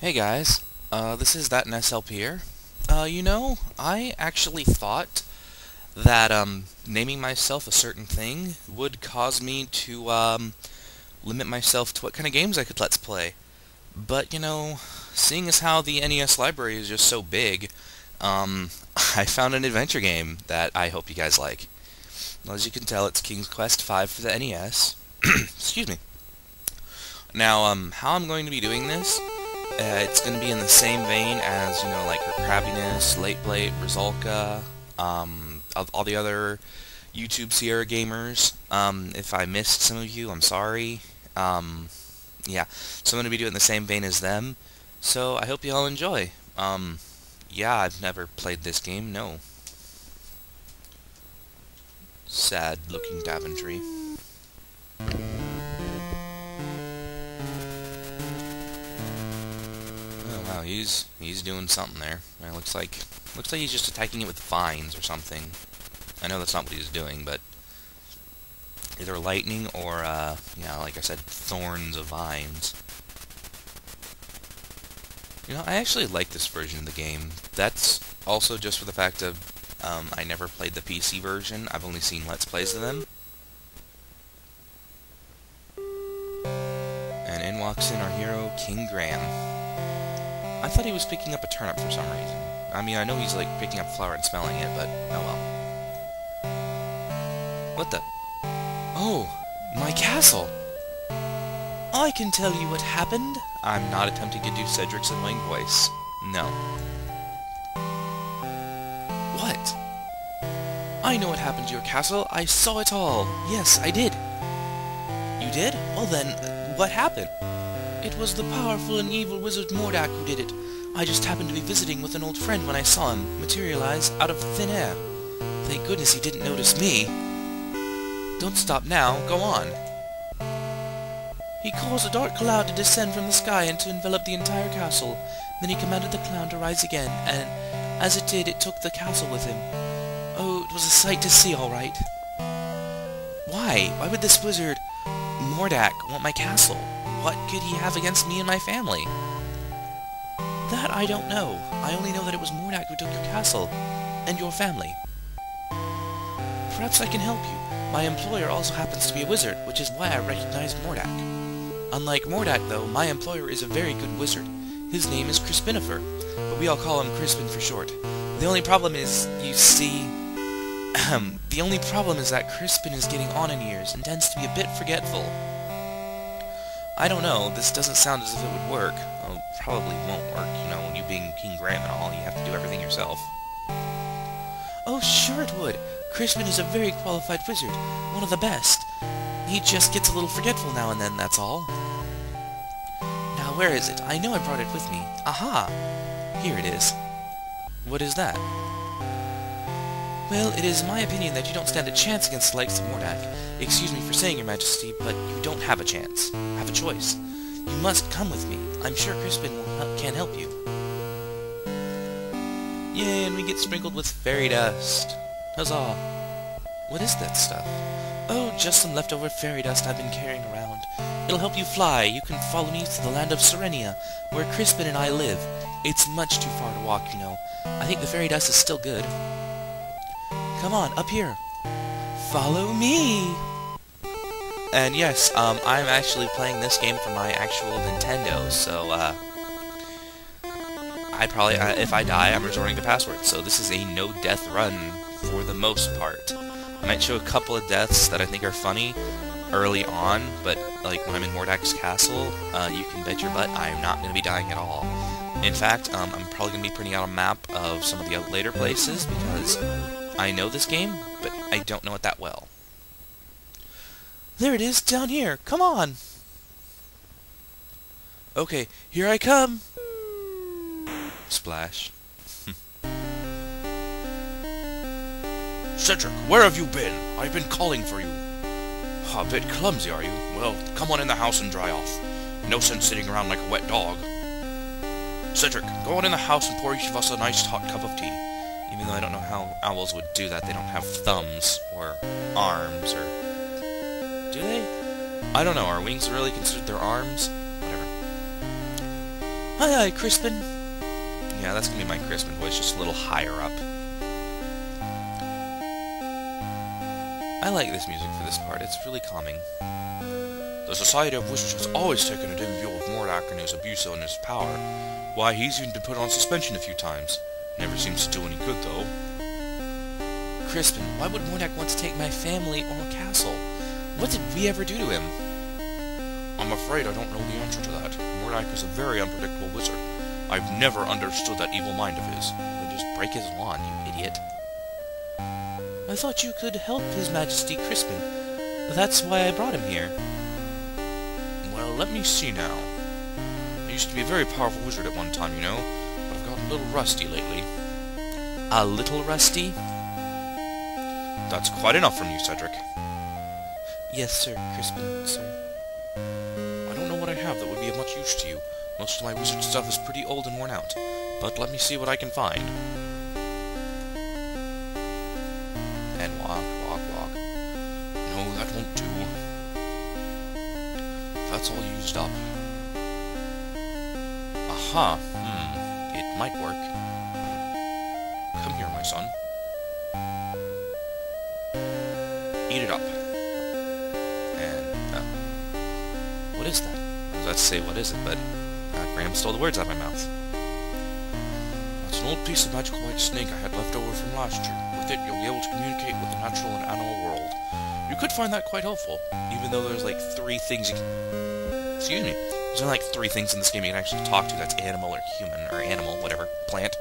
Hey guys, this is that NessLP here. You know, I actually thought that naming myself a certain thing would cause me to limit myself to what kind of games I could let's play. But, you know, seeing as how the NES library is just so big, I found an adventure game that I hope you guys like. Well, as you can tell, it's King's Quest V for the NES. Excuse me. Now, how I'm going to be doing this, it's going to be in the same vein as, you know, like Hercrabbiness, Late Blade, Rizulka, all the other YouTube Sierra gamers. If I missed some of you, I'm sorry. Yeah, so I'm going to be doing the same vein as them. So I hope you all enjoy. Yeah, I've never played this game, no. Sad-looking Daventry. He's doing something there. It looks like he's just attacking it with vines or something. I know that's not what he's doing, but either lightning or yeah, like I said, thorns of vines. You know, I actually like this version of the game. That's also just for the fact of I never played the PC version. I've only seen Let's Plays of them. And in walks in our hero, King Graham. I thought he was picking up a turnip for some reason. I mean, I know he's, like, picking up flour and smelling it, but oh well. What the? Oh! My castle! I can tell you what happened! I'm not attempting to do Cedric's annoying voice. No. What? I know what happened to your castle. I saw it all. Yes, I did. You did? Well then, what happened? It was the powerful and evil wizard Mordack who did it. I just happened to be visiting with an old friend when I saw him materialize out of thin air. Thank goodness he didn't notice me. Don't stop now, go on. He caused a dark cloud to descend from the sky and to envelop the entire castle. Then he commanded the cloud to rise again, and as it did, it took the castle with him. Oh, it was a sight to see, all right. Why? Why would this wizard, Mordack, want my castle? What could he have against me and my family? That I don't know. I only know that it was Mordack who took your castle, and your family. Perhaps I can help you. My employer also happens to be a wizard, which is why I recognized Mordack. Unlike Mordack, though, my employer is a very good wizard. His name is Crispinifer, but we all call him Crispin for short. The only problem is, you see... the only problem is that Crispin is getting on in years and tends to be a bit forgetful. I don't know, this doesn't sound as if it would work. Well, probably won't work, you know, when you being King Graham and all, you have to do everything yourself. Oh, sure it would! Crispin is a very qualified wizard, one of the best. He just gets a little forgetful now and then, that's all. Now where is it? I know I brought it with me. Aha! Here it is. What is that? Well, it is my opinion that you don't stand a chance against the likes of Mordack. Excuse me for saying, Your Majesty, but you don't have a chance. Have a choice. You must come with me. I'm sure Crispin can help you. Yay, and we get sprinkled with fairy dust. Huzzah. What is that stuff? Oh, just some leftover fairy dust I've been carrying around. It'll help you fly. You can follow me to the land of Serenia, where Crispin and I live. It's much too far to walk, you know. I think the fairy dust is still good. Come on, up here. Follow me! And yes, I'm actually playing this game for my actual Nintendo, so, I probably, if I die, I'm resorting to passwords, so this is a no-death run for the most part. I might show a couple of deaths that I think are funny early on, but, like, when I'm in Mordack's castle, you can bet your butt I'm not going to be dying at all. In fact, I'm probably going to be printing out a map of some of the later places, because... I know this game, but I don't know it that well. There it is, down here! Come on! Okay, here I come! Splash. Cedric, where have you been? I've been calling for you. A bit clumsy, are you? Well, come on in the house and dry off. No sense sitting around like a wet dog. Cedric, go on in the house and pour each of us a nice hot cup of tea. Even though I don't know how owls would do that, they don't have thumbs, or arms, or... Do they? I don't know, are wings really considered their arms? Whatever. Aye, aye, Crispin. Yeah, that's gonna be my Crispin voice, just a little higher up. I like this music for this part, it's really calming. The Society of Wizards has always taken a dim view of Mordack and his abuse and his power. Why, he's even been put on suspension a few times. Never seems to do any good, though. Crispin, why would Mordack want to take my family or a castle? What did we ever do to him? I'm afraid I don't know the answer to that. Mordack is a very unpredictable wizard. I've never understood that evil mind of his. He'll just break his lawn, you idiot. I thought you could help His Majesty Crispin. That's why I brought him here. Well, let me see now. I used to be a very powerful wizard at one time, you know, but I've gotten a little rusty lately. A little rusty? That's quite enough from you, Cedric. Yes, sir, Crispin, sir. I don't know what I have that would be of much use to you. Most of my wizard stuff is pretty old and worn out, but let me see what I can find. And walk, walk, walk. No, that won't do. That's all used up. Aha, it might work. Come here, my son. Eat it up. And, what is that? I was about to say, what is it, but Graham stole the words out of my mouth. That's an old piece of magical white snake I had left over from last year. With it, you'll be able to communicate with the natural and animal world. You could find that quite helpful, even though there's like three things you can... Excuse me. There's only like three things in this game you can actually talk to. That's animal or human, or animal, whatever, plant.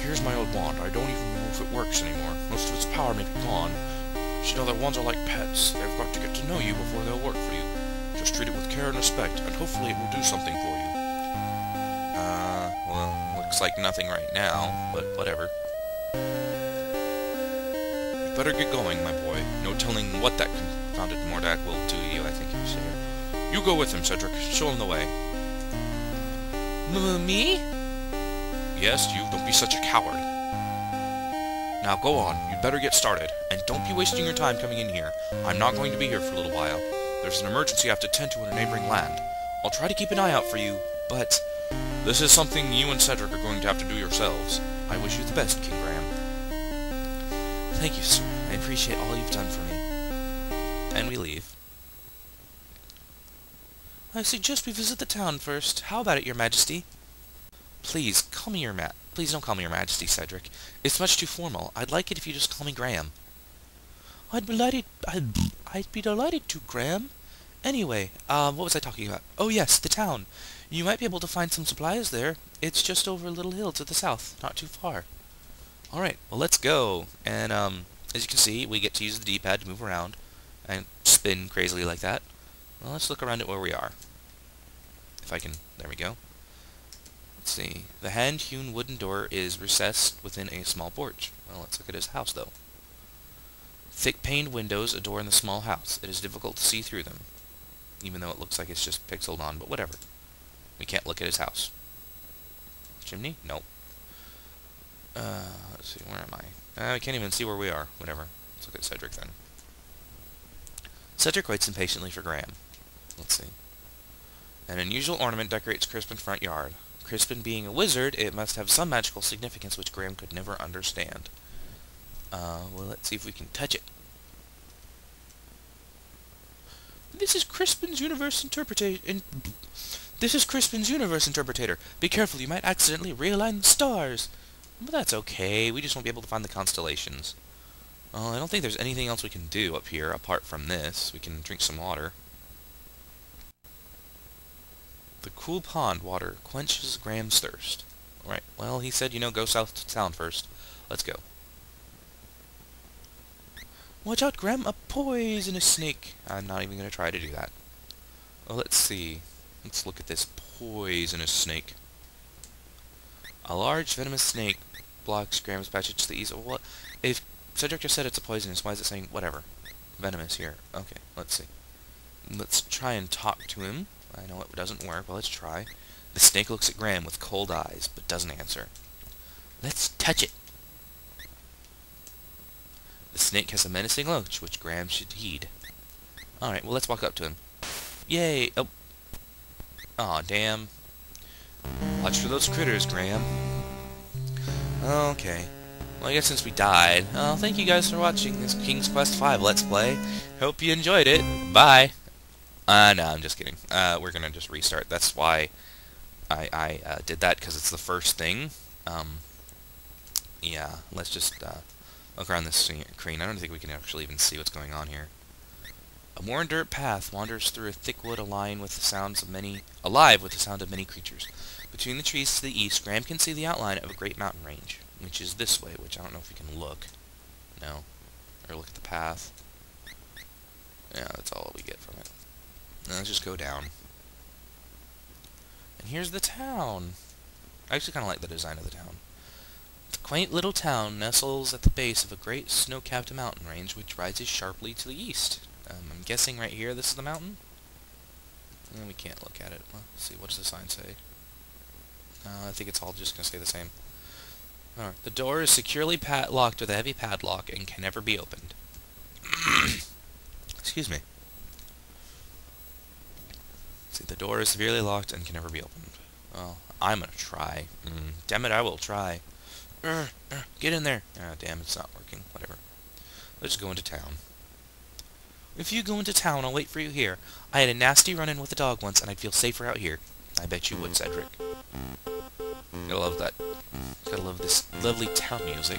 Here's my old wand. I don't even know if it works anymore. Most of its power may be gone. You should know that wands are like pets. They've got to get to know you before they'll work for you. Just treat it with care and respect, and hopefully it will do something for you. Well, looks like nothing right now, but whatever. You better get going, my boy. No telling what that confounded Mordack will do to you, I think you say. You go with him, Cedric. Show him the way. Me? Yes, you. Don't be such a coward. Now go on. You'd better get started. And don't be wasting your time coming in here. I'm not going to be here for a little while. There's an emergency I have to attend to in a neighboring land. I'll try to keep an eye out for you, but... This is something you and Cedric are going to have to do yourselves. I wish you the best, King Graham. Thank you, sir. I appreciate all you've done for me. And we leave. I suggest we visit the town first. How about it, Your Majesty? Please, please don't call me Your Majesty, Cedric. It's much too formal. I'd like it if you just call me Graham. I'd be delighted to, Graham. Anyway, what was I talking about? Oh yes, the town. You might be able to find some supplies there. It's just over a little hill to the south, not too far. Alright, well let's go. And, as you can see, we get to use the D-pad to move around and spin crazily like that. Well, let's look around at where we are. If I can, there we go. Let's see. The hand-hewn wooden door is recessed within a small porch. Well, let's look at his house, though. Thick paned windows adorn in the small house. It is difficult to see through them, even though it looks like it's just pixeled on, but whatever. We can't look at his house. Chimney? Nope. Let's see, where am I? I can't even see where we are. Whatever. Let's look at Cedric, then. Cedric waits impatiently for Graham. Let's see. An unusual ornament decorates Crispin's front yard. Crispin being a wizard, it must have some magical significance which Graham could never understand. Well, let's see if we can touch it. This is Crispin's universe interpretator. Be careful, you might accidentally realign the stars. But that's okay, we just won't be able to find the constellations. I don't think there's anything else we can do up here apart from this. We can drink some water. The cool pond water quenches Graham's thirst. Alright, well, he said, you know, go south to town first. Let's go. Watch out, Graham, a poisonous snake! I'm not even going to try to do that. Oh, let's see. Let's look at this poisonous snake. A large venomous snake blocks Graham's passage to the east. Well, if Cedric just said it's a poisonous, why is it saying whatever? Venomous here. Okay, let's see. Let's try and talk to him. I know it doesn't work, but let's try. The snake looks at Graham with cold eyes, but doesn't answer. Let's touch it! The snake has a menacing look, which Graham should heed. Alright, well let's walk up to him. Yay! Oh, Aw, damn. Watch for those critters, Graham. Okay. Well, I guess since we died, thank you guys for watching this King's Quest V Let's Play. Hope you enjoyed it. Bye! No, I'm just kidding. We're gonna just restart. That's why I did that, because it's the first thing. Yeah, let's just look around this screen. I don't think we can actually even see what's going on here. A worn dirt path wanders through a thick wood alive with the sound of many creatures. Between the trees to the east, Graham can see the outline of a great mountain range, which is this way, which I don't know if we can look. No. Or look at the path. Yeah, that's all we get from it. Now, let's just go down. And here's the town. I actually kind of like the design of the town. The quaint little town nestles at the base of a great snow-capped mountain range, which rises sharply to the east. I'm guessing right here this is the mountain? No, we can't look at it. Let's see, what does the sign say? I think it's all just going to stay the same. Alright. The door is securely padlocked with a heavy padlock and can never be opened. Excuse me. See, the door is severely locked and can never be opened. Well, I'm going to try. Damn it, I will try. Get in there! Ah, damn, it's not working. Whatever. Let's just go into town. If you go into town, I'll wait for you here. I had a nasty run-in with a dog once, and I'd feel safer out here. I bet you would, Cedric. Gotta love that. Gotta love this lovely town music.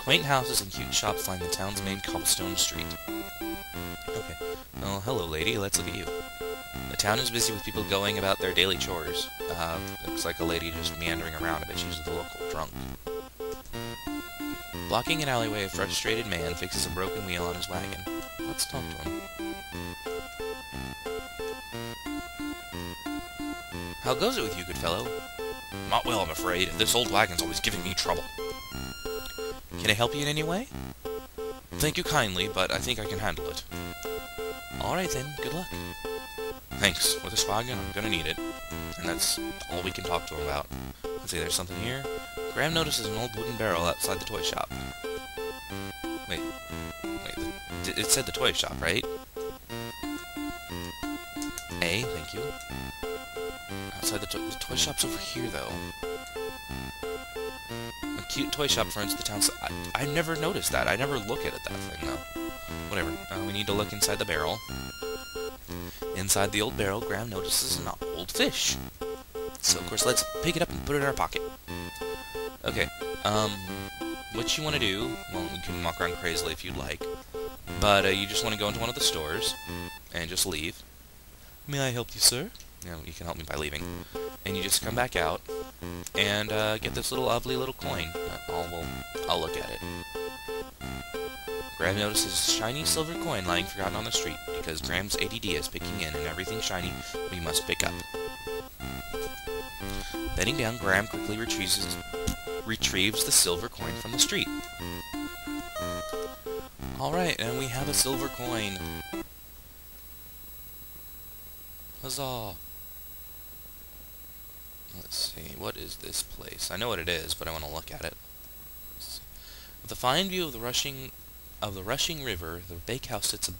Quaint houses and cute shops line the town's main cobblestone street. Okay. Oh, hello, lady. Let's look at you. The town is busy with people going about their daily chores. Looks like a lady just meandering around. I bet she's the local drunk. Blocking an alleyway, a frustrated man fixes a broken wheel on his wagon. Let's talk to him. How goes it with you, good fellow? Not well, I'm afraid. This old wagon's always giving me trouble. Can I help you in any way? Thank you kindly, but I think I can handle it. Alright then, good luck. Thanks. With this wagon, I'm gonna need it. And that's all we can talk to him about. Let's see, there's something here. Graham notices an old wooden barrel outside the toy shop. Wait, it said the toy shop, right? A, thank you. Outside the toy shop's over here, though. A cute toy shop runs the town. I never noticed that. I never look at that thing, though. Whatever. We need to look inside the barrel. Inside the old barrel, Graham notices an old fish. So, of course, let's pick it up and put it in our pocket. Okay. What you want to do... Well, you can walk around crazily if you'd like. But you just want to go into one of the stores and just leave. May I help you, sir? You know, you can help me by leaving. And you just come back out and get this little lovely little coin. I'll look at it. Graham notices a shiny silver coin lying forgotten on the street, because Graham's ADD is picking in, and everything shiny we must pick up. Bending down, Graham quickly retrieves the silver coin from the street. Alright, and we have a silver coin. Huzzah! Let's see, what is this place? I know what it is, but I want to look at it. With a fine view of the rushing river, the bakehouse sits a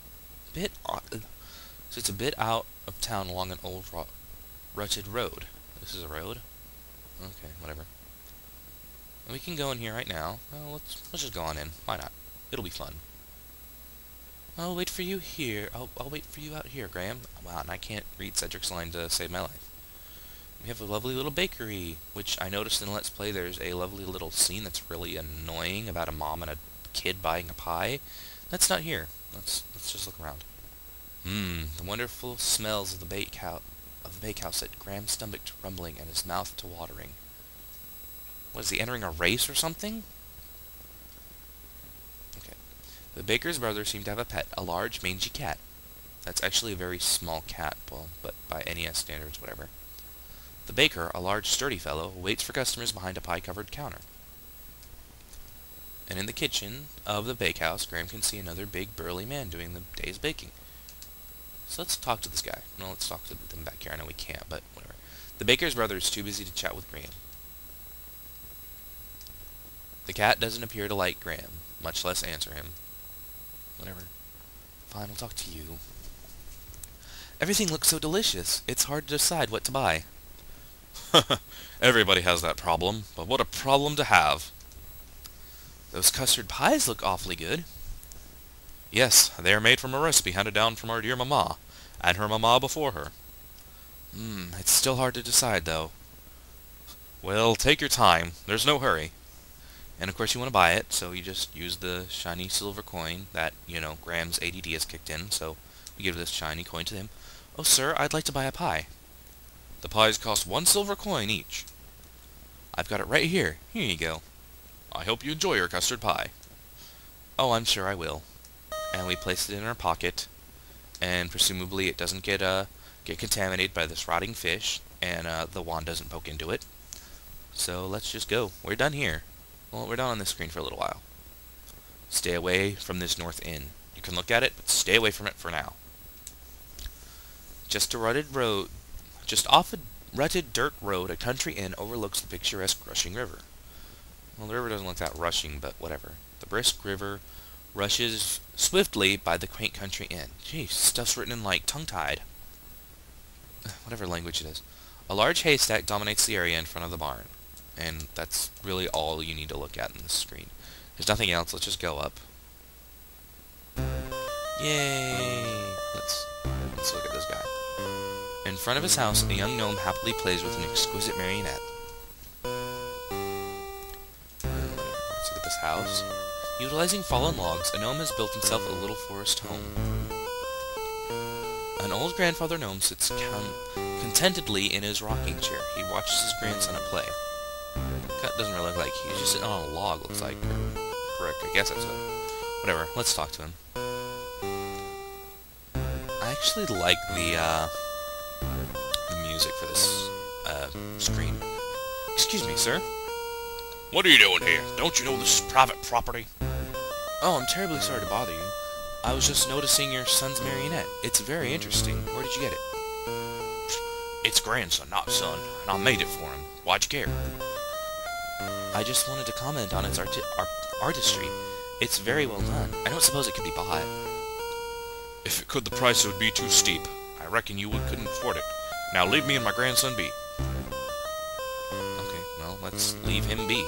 bit out of town along an old rutted road. This is a road? Okay, whatever. And we can go in here right now. Well, let's just go on in. Why not? It'll be fun. I'll wait for you here. I'll wait for you out here, Graham. Wow, and I can't read Cedric's line to save my life. We have a lovely little bakery, which I noticed in Let's Play there's a lovely little scene that's really annoying about a mom and a kid buying a pie. That's not here. Let's just look around. The wonderful smells of the bakehouse set Graham's stomach to rumbling and his mouth to watering. Was he entering a race or something? The baker's brother seemed to have a pet, a large, mangy cat. That's actually a very small cat, well, but by NES standards, whatever. The baker, a large, sturdy fellow, waits for customers behind a pie-covered counter. And in the kitchen of the bakehouse, Graham can see another big, burly man doing the day's baking. So let's talk to this guy. No, let's talk to them back here. I know we can't, but whatever. The baker's brother is too busy to chat with Graham. The cat doesn't appear to like Graham, much less answer him. Whatever. Fine, I'll talk to you. Everything looks so delicious. It's hard to decide what to buy. Everybody has that problem, but what a problem to have. Those custard pies look awfully good. Yes, they are made from a recipe handed down from our dear mamma, and her mamma before her. It's still hard to decide, though. Well, take your time. There's no hurry. And of course you want to buy it, so you just use the shiny silver coin that, you know, Graham's ADD has kicked in, so we give this shiny coin to him. Oh, sir, I'd like to buy a pie. The pies cost 1 silver coin each. I've got it right here. Here you go. I hope you enjoy your custard pie. Oh, I'm sure I will. And we place it in our pocket, and presumably it doesn't get contaminated by this rotting fish, and the wand doesn't poke into it. So let's just go. We're done here. Well, we're down on this screen for a little while. Stay away from this north end. You can look at it, but stay away from it for now. Just off a rutted dirt road, a country inn overlooks the picturesque rushing river. Well, the river doesn't look that rushing, but whatever. The brisk river rushes swiftly by the quaint country inn. Jeez, stuff's written in, like, tongue-tied. Whatever language it is. A large haystack dominates the area in front of the barn. And that's really all you need to look at in this screen. There's nothing else. Let's just go up. Yay! Let's look at this guy. In front of his house, a young gnome happily plays with an exquisite marionette. Let's look at this house. Utilizing fallen logs, a gnome has built himself a little forest home. An old grandfather gnome sits contentedly in his rocking chair. He watches his grandson at play. Doesn't really look like he's just sitting on a log, looks like. Correct, I guess that's it. Whatever, let's talk to him. I actually like the music for this screen. Excuse me, sir? What are you doing here? Don't you know this is private property? Oh, I'm terribly sorry to bother you. I was just noticing your son's marionette. It's very interesting. Where did you get it? It's grandson, not son, and I made it for him. Why'd you care? I just wanted to comment on its artistry. It's very well done. I don't suppose it could be bought. If it could, the price would be too steep. I reckon you couldn't afford it. Now leave me and my grandson be. Okay, well, let's leave him be.